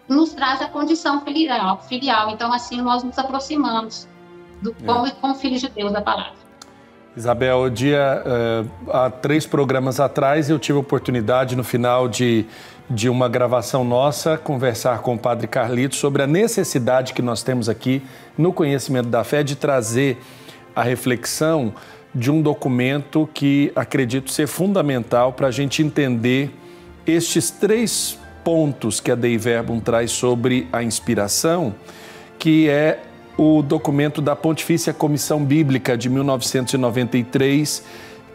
nos traz a condição filial. filial. Então, assim, nós nos aproximamos do com, é. com o Filho de Deus da palavra. Isabel, dia, uh, há três programas atrás eu tive a oportunidade, no final de, de uma gravação nossa, conversar com o Padre Carlito sobre a necessidade que nós temos aqui no Conhecimento da Fé de trazer a reflexão de um documento que acredito ser fundamental para a gente entender estes três pontos que a Dei Verbum traz sobre a inspiração, que é o documento da Pontifícia Comissão Bíblica de mil novecentos e noventa e três,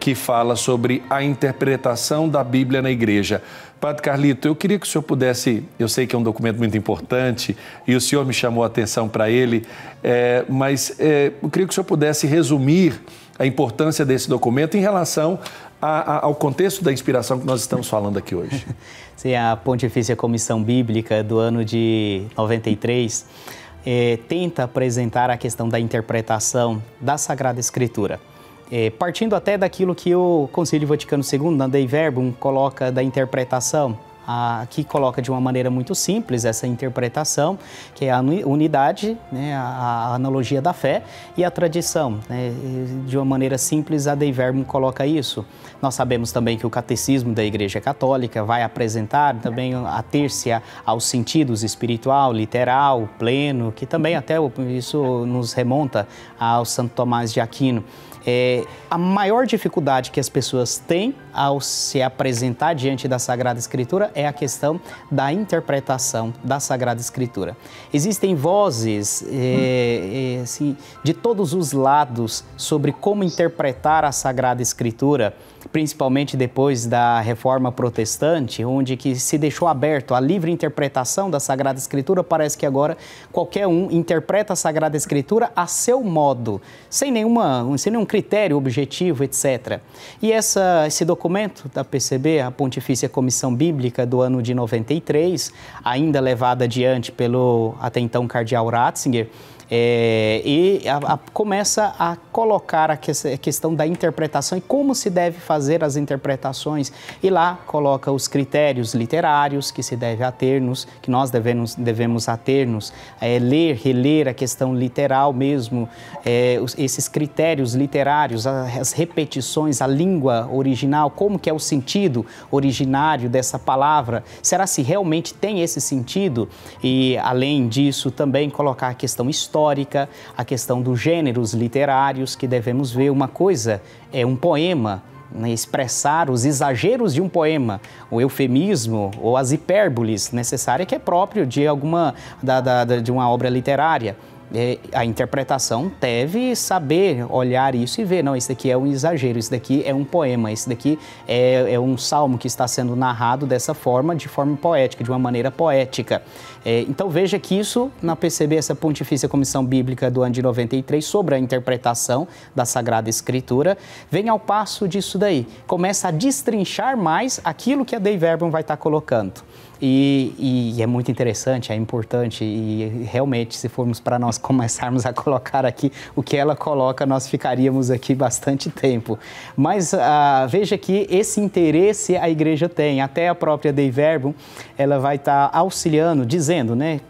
que fala sobre a interpretação da Bíblia na Igreja. Padre Carlito, eu queria que o senhor pudesse, eu sei que é um documento muito importante e o senhor me chamou a atenção para ele, é, mas é, eu queria que o senhor pudesse resumir a importância desse documento em relação a, a, ao contexto da inspiração que nós estamos falando aqui hoje. Sim, a Pontifícia Comissão Bíblica do ano de noventa e três... É, tenta apresentar a questão da interpretação da Sagrada Escritura, é, partindo até daquilo que o Concílio Vaticano segundo, na Dei Verbum, coloca da interpretação, a, que coloca de uma maneira muito simples essa interpretação, que é a unidade, né, a, a analogia da fé e a tradição. Né, de uma maneira simples, a Dei Verbum coloca isso. Nós sabemos também que o Catecismo da Igreja Católica vai apresentar também a terça aos sentidos espiritual, literal, pleno, que também até isso nos remonta ao Santo Tomás de Aquino. É, a maior dificuldade que as pessoas têm ao se apresentar diante da Sagrada Escritura é a questão da interpretação da Sagrada Escritura. Existem vozes é, é, assim, de todos os lados sobre como interpretar a Sagrada Escritura, principalmente depois da Reforma Protestante, onde que se deixou aberto a livre interpretação da Sagrada Escritura. Parece que agora qualquer um interpreta a Sagrada Escritura a seu modo, sem, nenhuma, sem nenhum critério objetivo, etcétera. E essa, esse documento da P C B, a Pontifícia Comissão Bíblica do ano de noventa e três, ainda levada adiante pelo até então Cardeal Ratzinger, É, e a, a, começa a colocar a, que, a questão da interpretação e como se deve fazer as interpretações, e lá coloca os critérios literários que se deve ater-nos, que nós devemos, devemos ater-nos, é, ler, reler a questão literal mesmo, é, os, esses critérios literários, as repetições, a língua original, como que é o sentido originário dessa palavra, será se realmente tem esse sentido, e além disso também colocar a questão histórica, histórica, a questão dos gêneros literários que devemos ver. Uma coisa é um poema, né, expressar os exageros de um poema, o eufemismo ou as hipérboles necessárias que é próprio de alguma da, da, de uma obra literária. É, a interpretação deve saber olhar isso e ver, não, isso daqui é um exagero, isso daqui é um poema, isso daqui é, é um salmo que está sendo narrado dessa forma, de forma poética, de uma maneira poética. É, então veja que isso, na P C B, essa Pontifícia Comissão Bíblica do ano de noventa e três, sobre a interpretação da Sagrada Escritura, vem ao passo disso daí, começa a destrinchar mais aquilo que a Dei Verbum vai estar colocando. E, e, e é muito interessante, é importante, e realmente, se formos para nós começarmos a colocar aqui o que ela coloca, nós ficaríamos aqui bastante tempo. Mas ah, veja que esse interesse a Igreja tem, até a própria Dei Verbum, ela vai estar auxiliando, dizendo, né,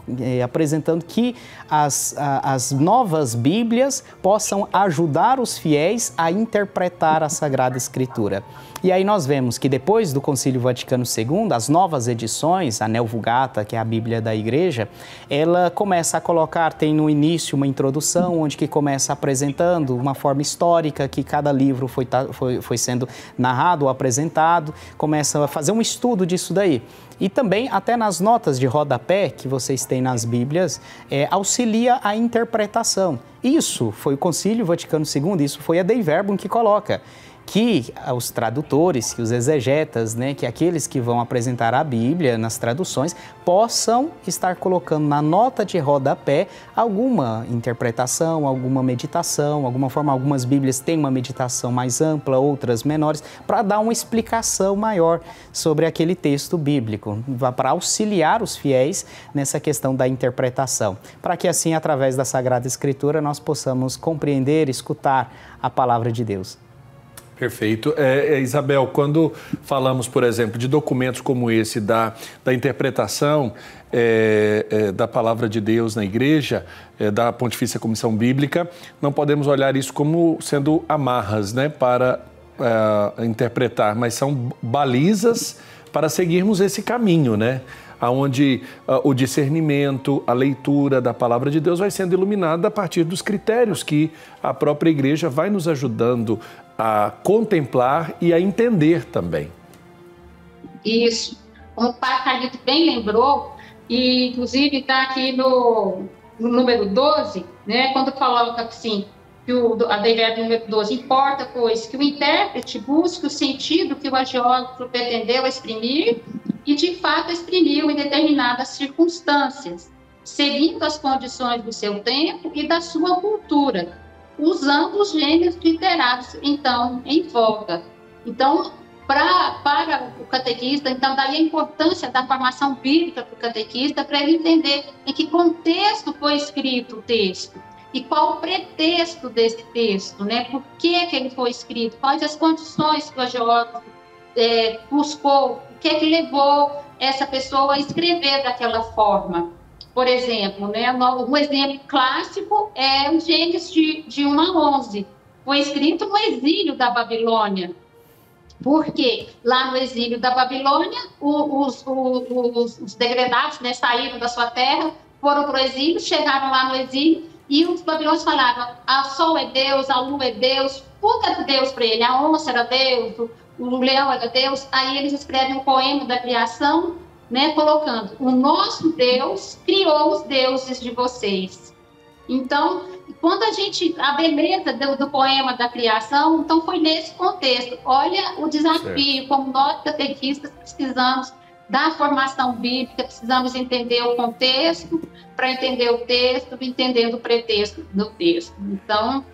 apresentando que as, as novas Bíblias possam ajudar os fiéis a interpretar a Sagrada Escritura. E aí nós vemos que depois do Concílio Vaticano segundo, as novas edições, a Neovulgata, que é a Bíblia da Igreja, ela começa a colocar, tem no início uma introdução, onde que começa apresentando uma forma histórica que cada livro foi, foi, foi sendo narrado ou apresentado, começa a fazer um estudo disso daí. E também, até nas notas de rodapé que vocês têm nas Bíblias, é, auxilia a interpretação. Isso foi o Concílio Vaticano segundo, isso foi a Dei Verbum que coloca. que os tradutores, que os exegetas, né, que aqueles que vão apresentar a Bíblia nas traduções, possam estar colocando na nota de rodapé alguma interpretação, alguma meditação, alguma forma, algumas Bíblias têm uma meditação mais ampla, outras menores, para dar uma explicação maior sobre aquele texto bíblico, para auxiliar os fiéis nessa questão da interpretação, para que assim, através da Sagrada Escritura, nós possamos compreender, escutar a Palavra de Deus. Perfeito. É, é, Isabel, quando falamos, por exemplo, de documentos como esse, da, da interpretação é, é, da Palavra de Deus na Igreja, é, da Pontifícia Comissão Bíblica, não podemos olhar isso como sendo amarras, né, para é, interpretar, mas são balizas para seguirmos esse caminho, né? Onde uh, o discernimento, a leitura da Palavra de Deus vai sendo iluminada a partir dos critérios que a própria Igreja vai nos ajudando a contemplar e a entender também. Isso. Como o Padre Carlito bem lembrou, e inclusive está aqui no, no número doze, né, quando coloca assim, que o, a Dei Verbum número doze, importa, pois, que o intérprete busque o sentido que o agiógrafo pretendeu exprimir e, de fato, exprimiu em determinadas circunstâncias, seguindo as condições do seu tempo e da sua cultura, usando os gêneros literários, então, em voga. Então, pra, para o catequista, então, daí a importância da formação bíblica para o catequista, para ele entender em que contexto foi escrito o texto e qual o pretexto desse texto, né? Por que, que ele foi escrito, quais as condições que o agiógrafo é, buscou, o que, que levou essa pessoa a escrever daquela forma. Por exemplo, né, um exemplo clássico é o Gênesis de, de um a onze. Foi escrito no exílio da Babilônia. Por quê? Lá no exílio da Babilônia, os, os, os degredados, né, saíram da sua terra, foram para o exílio, chegaram lá no exílio, e os babilônios falavam, o sol é Deus, a lua é Deus, tudo era Deus para ele, a onça era Deus, o leão era Deus. Aí eles escrevem um poema da criação, né, colocando, o nosso Deus criou os deuses de vocês. Então, quando a gente, a beleza do, do poema da criação, então foi nesse contexto. Olha o desafio, certo, como nós catequistas precisamos da formação bíblica, precisamos entender o contexto, para entender o texto, entendendo o pretexto do texto. Então,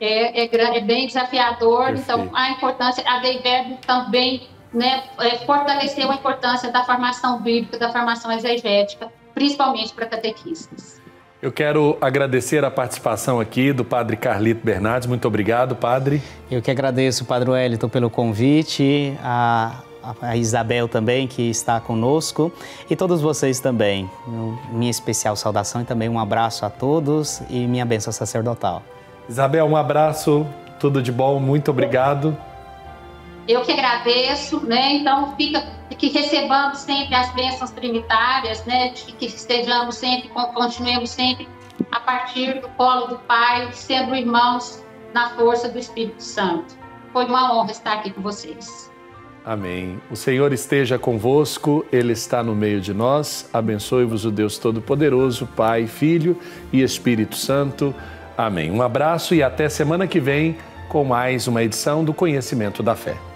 é, é, é bem desafiador. Perfeito. Então, a importância, a Dei Verbum também, né, é, fortaleceu a importância da formação bíblica, da formação exegética, principalmente para catequistas. Eu quero agradecer a participação aqui do Padre Carlito Bernardes. Muito obrigado, Padre. Eu que agradeço, Padre Wellington, pelo convite, a a Isabel também, que está conosco, e todos vocês também. Minha especial saudação e também um abraço a todos e minha bênção sacerdotal. Isabel, um abraço, tudo de bom, muito obrigado. Eu que agradeço, né? Então, fica, que recebamos sempre as bênçãos trinitárias, né? Que estejamos sempre, continuemos sempre a partir do colo do Pai, sendo irmãos na força do Espírito Santo. Foi uma honra estar aqui com vocês. Amém. O Senhor esteja convosco, Ele está no meio de nós. Abençoe-vos o Deus Todo-Poderoso, Pai, Filho e Espírito Santo. Amém. Um abraço e até semana que vem com mais uma edição do Conhecimento da Fé.